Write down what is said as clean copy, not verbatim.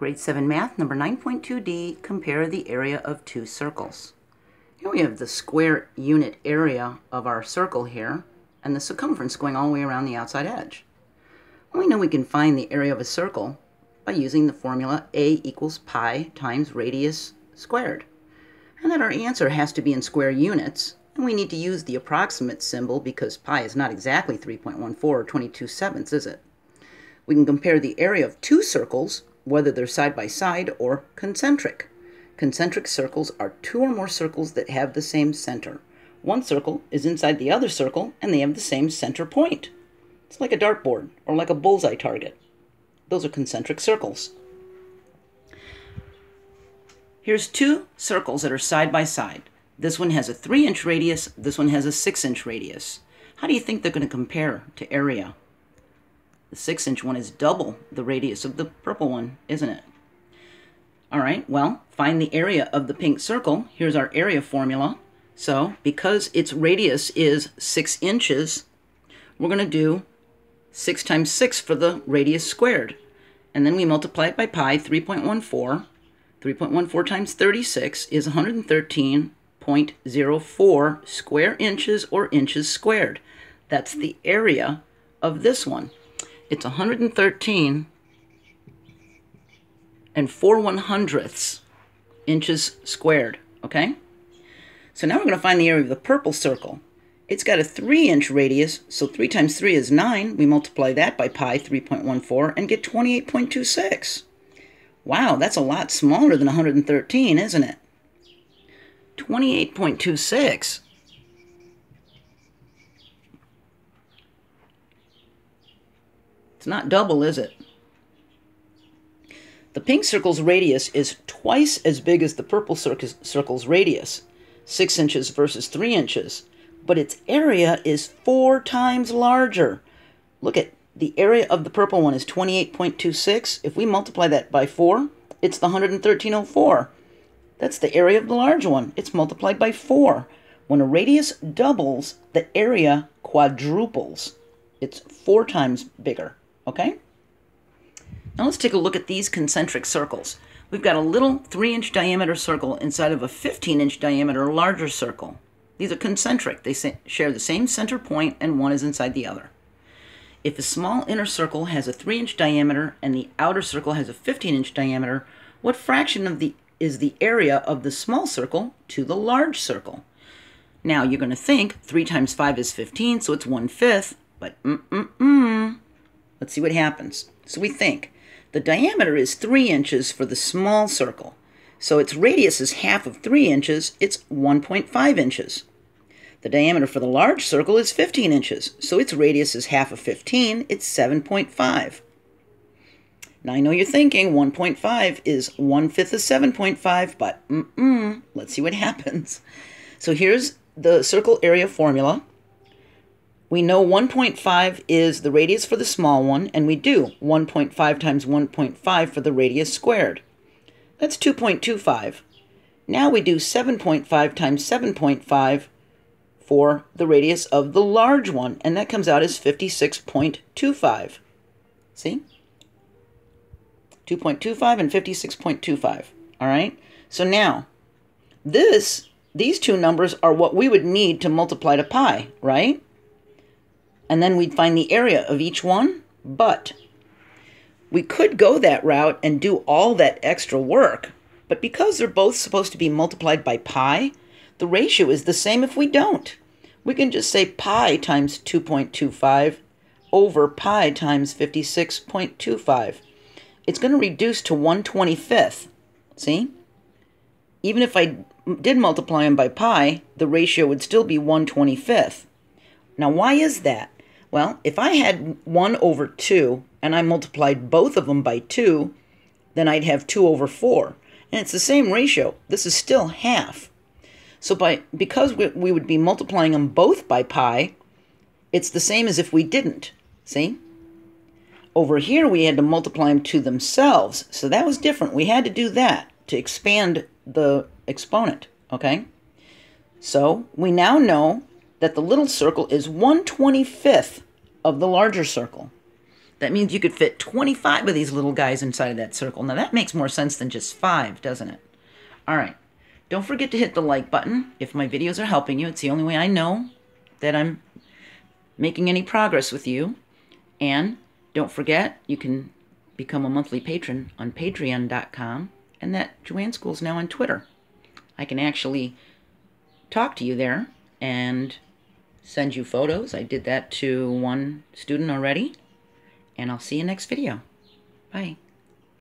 Grade 7 math, number 9.2D, compare the area of two circles. Here we have the square unit area of our circle here, and the circumference going all the way around the outside edge. Well, we know we can find the area of a circle by using the formula A equals pi times radius squared. And that our answer has to be in square units, and we need to use the approximate symbol because pi is not exactly 3.14 or 22/7, is it? We can compare the area of two circles, whether they're side by side or concentric. Concentric circles are two or more circles that have the same center. One circle is inside the other circle, and they have the same center point. It's like a dartboard, or like a bullseye target. Those are concentric circles. Here's two circles that are side by side. This one has a 3-inch radius, this one has a 6-inch radius. How do you think they're going to compare to area? The 6-inch one is double the radius of the purple one, isn't it? All right, well, find the area of the pink circle. Here's our area formula. So, because its radius is 6 inches, we're going to do 6 times 6 for the radius squared. And then we multiply it by pi, 3.14. 3.14 times 36 is 113.04 square inches or inches squared. That's the area of this one. It's 113 4/100ths inches squared, okay? So now we're going to find the area of the purple circle. It's got a 3-inch radius, so 3 times 3 is 9. We multiply that by pi, 3.14, and get 28.26. Wow, that's a lot smaller than 113, isn't it? 28.26. It's not double, is it? The pink circle's radius is twice as big as the purple circle's radius, 6 inches versus 3 inches, but its area is 4 times larger. Look at the area of the purple one is 28.26. If we multiply that by 4, it's the 113.04. That's the area of the large one. It's multiplied by 4. When a radius doubles, the area quadruples. It's 4 times bigger, okay? Now let's take a look at these concentric circles. We've got a little 3-inch diameter circle inside of a 15-inch diameter larger circle. These are concentric. They share the same center point, and one is inside the other. If a small inner circle has a 3-inch diameter and the outer circle has a 15-inch diameter, what fraction of is the area of the small circle to the large circle? Now you're going to think 3 times 5 is 15, so it's 1/5, but let's see what happens. So we think. The diameter is 3 inches for the small circle, so its radius is half of 3 inches, it's 1.5 inches. The diameter for the large circle is 15 inches, so its radius is half of 15, it's 7.5. Now I know you're thinking 1.5 is 1/5 of 7.5, but let's see what happens. So here's the circle area formula. We know 1.5 is the radius for the small one, and we do 1.5 times 1.5 for the radius squared. That's 2.25. Now we do 7.5 times 7.5 for the radius of the large one, and that comes out as 56.25. See? 2.25 and 56.25. All right? So now, these two numbers are what we would need to multiply to pi, right? And then we'd find the area of each one, but we could go that route and do all that extra work, but because they're both supposed to be multiplied by pi, the ratio is the same if we don't. We can just say pi times 2.25 over pi times 56.25. It's going to reduce to 1/25, see? Even if I did multiply them by pi, the ratio would still be 1/25. Now why is that? Well, if I had 1 over 2, and I multiplied both of them by 2, then I'd have 2 over 4. And it's the same ratio. This is still half. So because we would be multiplying them both by pi, it's the same as if we didn't. See? Over here, we had to multiply them to themselves. So that was different. We had to do that to expand the exponent. Okay? So we now know that the little circle is 1/25 of the larger circle. That means you could fit 25 of these little guys inside of that circle. Now that makes more sense than just 5, doesn't it? All right. Don't forget to hit the like button if my videos are helping you. It's the only way I know that I'm making any progress with you. And don't forget, you can become a monthly patron on Patreon.com, and that JoAnn's School is now on Twitter. I can actually talk to you there and send you photos. I did that to one student already, and I'll see you next video. Bye.